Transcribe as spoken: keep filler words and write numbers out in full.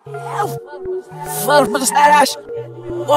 Oh, please. Ow. Ow. Ow. Ow.